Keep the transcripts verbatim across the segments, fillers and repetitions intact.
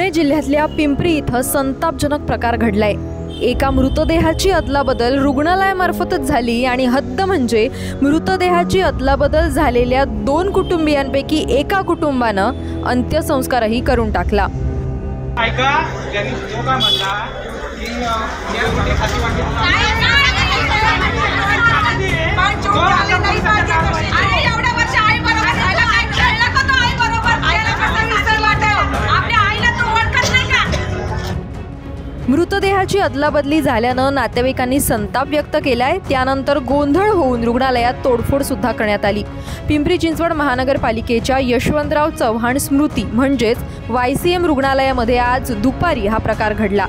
पुणे जिल्ह्यातल्या पिंपरी इथं संतापजनक प्रकार घडलाय। एका मृतदेहाची अदलाबदल रुग्णालयामार्फतच झाली आणि हद्द म्हणजे मृतदेहाची अदलाबदल झालेल्या दोन कुटुंबियांपैकी एका कुटुंबानं अंत्यसंस्कारही करून टाकला। मृतदेहाची अदलाबदली झाल्यानं नातेवाईकांनी संताप व्यक्त केलाय। त्यानंतर गोंधळ होऊन रुग्णालयात तोडफोड सुद्धा करण्यात आली। पिंपरी चिंचवड महानगरपालिकेच्या यशवंतराव चव्हाण स्मृती म्हणजेच वाय सी एम रुग्णालयामध्ये आज दुपारी हा प्रकार घडला।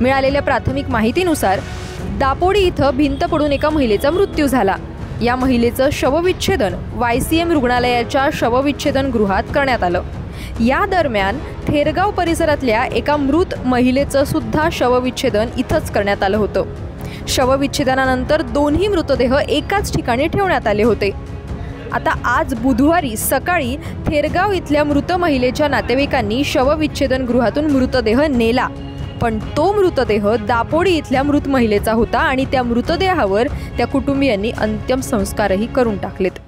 मिळालेल्या प्राथमिक माहितीनुसार दापोडी इथं भिंत पडून एका महिलेचा मृत्यू झाला। या महिलेचं शवविच्छेदन वाय सी एम रुग्णालयाच्या शवविच्छेदन गृहात करण्यात आलं। या दरम्यान थेरगाव परिसरातल्या एका मृत महिलेचं सुद्धा शवविच्छेदन इथंच करण्यात आलं होतं। शवविच्छेदनानंतर दोन्ही मृतदेह एकाच ठिकाणी ठेवण्यात आले होते। आता आज बुधवारी सकाळी थेरगाव इथल्या मृत महिलेच्या नातेवाईकांनी शवविच्छेदन गृहातून मृतदेह नेला, पण तो मृतदेह दापोडी इथल्या मृत महिलेचा होता आणि त्या मृतदेहावर त्या कुटुंबियांनी अंतिम संस्कारही करून टाकलेत।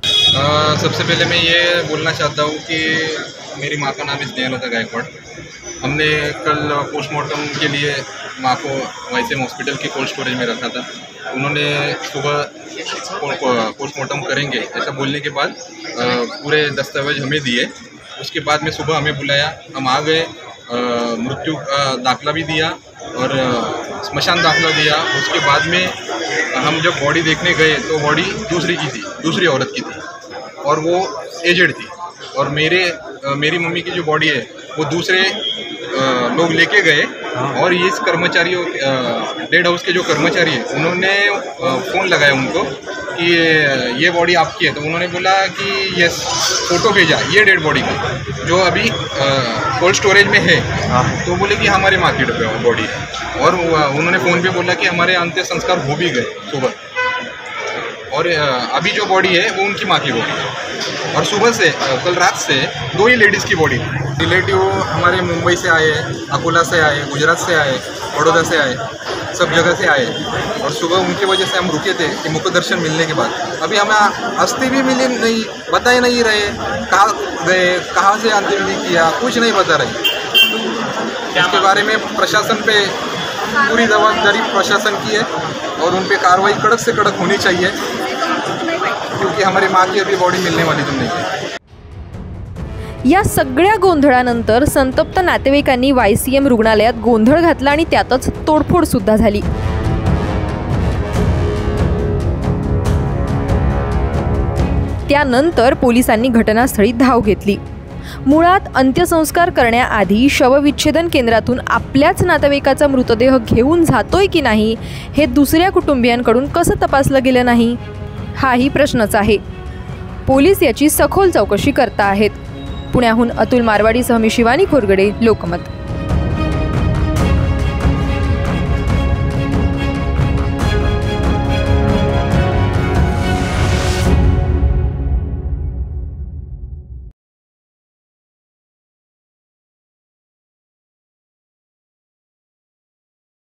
सबसे पहले मैं ये बोलना चाहता हूँ कि मेरी माँ का नाम इज्जन गायकवाड़। हमने कल पोस्टमार्टम के लिए माँ को वायसिन हॉस्पिटल की कोल्ड स्टोरेज में रखा था। उन्होंने सुबह पोस्टमार्टम करेंगे ऐसा बोलने के बाद पूरे दस्तावेज हमें दिए। उसके बाद में सुबह हमें बुलाया, हम आ गए, मृत्यु का दाखिला भी दिया और स्मशान दाखिला दिया। उसके बाद में हम जब बॉडी देखने गए तो बॉडी दूसरी की थी, दूसरी औरत की थी और वो एजेड थी। और मेरे आ, मेरी मम्मी की जो बॉडी है वो दूसरे आ, लोग लेके गए और इस कर्मचारियों डेड हाउस के जो कर्मचारी हैं उन्होंने फ़ोन लगाया उनको कि ये बॉडी आपकी है, तो उन्होंने बोला कि ये फ़ोटो भेजा ये डेड बॉडी का जो अभी कोल्ड स्टोरेज में है, तो बोले कि हमारे मार्केट पे वो बॉडी है। और उन्होंने फ़ोन पे बोला कि हमारे अंत्य संस्कार हो भी गए सुबह, और अभी जो बॉडी है वो उनकी माँ की बॉडी है। और सुबह से कल रात से दो ही लेडीज़ की बॉडी थी। रिलेटिव हमारे मुंबई से आए, अकोला से आए, गुजरात से आए, बड़ौदा से आए, सब जगह से आए। और सुबह उनकी वजह से हम रुके थे कि मुख दर्शन मिलने के बाद अभी हमें अस्थि भी मिली नहीं, बता ही नहीं रहे कहाँ गए, कहाँ से अंत्यविधि किया, कुछ नहीं बता रहे। इसके बारे में प्रशासन पे पूरी जवाबदारी प्रशासन की है और उन पर कार्रवाई कड़क से कड़क होनी चाहिए, क्योंकि हमारी माँ की अभी बॉडी मिलने वाली तो नहीं। या सगळ्या गोंधळानंतर संतप्त नातेवाईकांनी वाय सी एम रुग्णालयात गोंधळ घातला आणि त्यातच तोडफोड सुद्धा झाली। त्यानंतर पोलिसांनी घटनास्थळी धाव घेतली। मुळात अंत्यसंस्कार करण्याआधी शवविच्छेदन केंद्रातून आपल्याच नातेवाईकाचा मृतदेह घेऊन जातोय की नाही हे दुसऱ्या कुटुंबियांकडून कसं तपासलं गेलं नाही हाही प्रश्नच आहे। पोलीस याची सखोल चौकशी करता आहेत। पुण्याहून अतुल मारवाडीसह मी शिवानी खोरगडे, लोकमत।